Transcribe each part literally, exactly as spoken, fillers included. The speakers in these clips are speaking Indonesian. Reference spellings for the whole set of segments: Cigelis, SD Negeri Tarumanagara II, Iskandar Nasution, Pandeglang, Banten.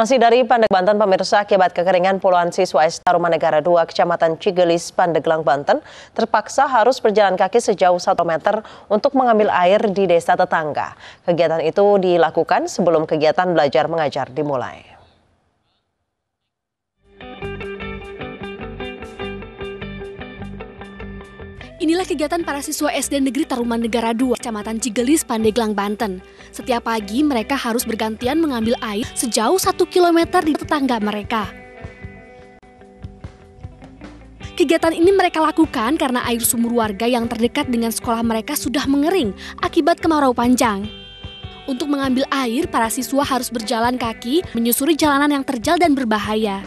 Masih dari Pandeglang, Banten, pemirsa, akibat kekeringan puluhan siswa S D Tarumanagara dua Kecamatan Cigelis, Pandeglang, Banten terpaksa harus berjalan kaki sejauh satu meter untuk mengambil air di desa tetangga. Kegiatan itu dilakukan sebelum kegiatan belajar mengajar dimulai. Inilah kegiatan para siswa S D Negeri Tarumanagara dua, Kecamatan Cigelis, Pandeglang, Banten. Setiap pagi mereka harus bergantian mengambil air sejauh satu kilometer di tetangga mereka. Kegiatan ini mereka lakukan karena air sumur warga yang terdekat dengan sekolah mereka sudah mengering akibat kemarau panjang. Untuk mengambil air, para siswa harus berjalan kaki menyusuri jalanan yang terjal dan berbahaya.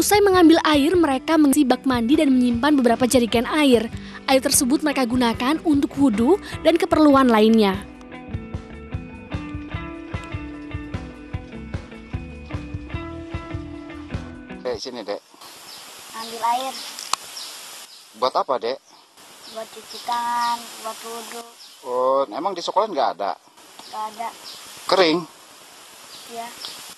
Usai mengambil air, mereka mengisi bak mandi dan menyimpan beberapa jerigen air. Air tersebut mereka gunakan untuk wudhu dan keperluan lainnya. Dek, sini Dek. Ambil air. Buat apa, Dek? Buat cuci tangan, buat wudhu. Oh, emang di sekolah nggak ada? Nggak ada. Kering? Iya.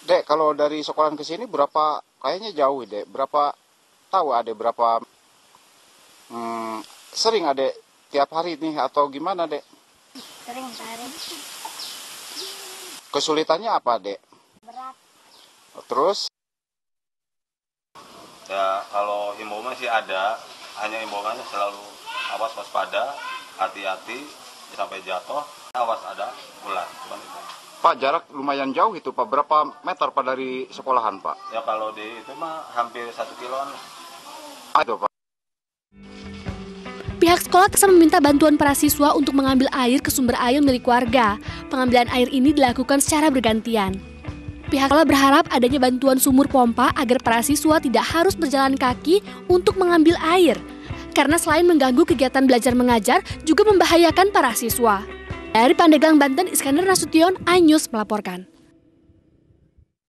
Dek, kalau dari sekolahan ke sini berapa... Kayaknya jauh deh, berapa tahu ada berapa hmm, sering ada tiap hari nih atau gimana dek? Sering sehari. Kesulitannya apa dek? Berat. Terus? Ya kalau himbauan sih ada, hanya himbauannya selalu awas waspada, hati-hati sampai jatuh, awas ada ular. Pak, jarak lumayan jauh itu Pak, berapa meter Pak dari sekolahan Pak? Ya kalau di itu mah hampir satu kiloan. Aduh Pak. Pihak sekolah terus meminta bantuan para siswa untuk mengambil air ke sumber air milik warga. Pengambilan air ini dilakukan secara bergantian. Pihak sekolah berharap adanya bantuan sumur pompa agar para siswa tidak harus berjalan kaki untuk mengambil air. Karena selain mengganggu kegiatan belajar mengajar, juga membahayakan para siswa. Dari Pandeglang, Banten, Iskandar Nasution, iNews melaporkan.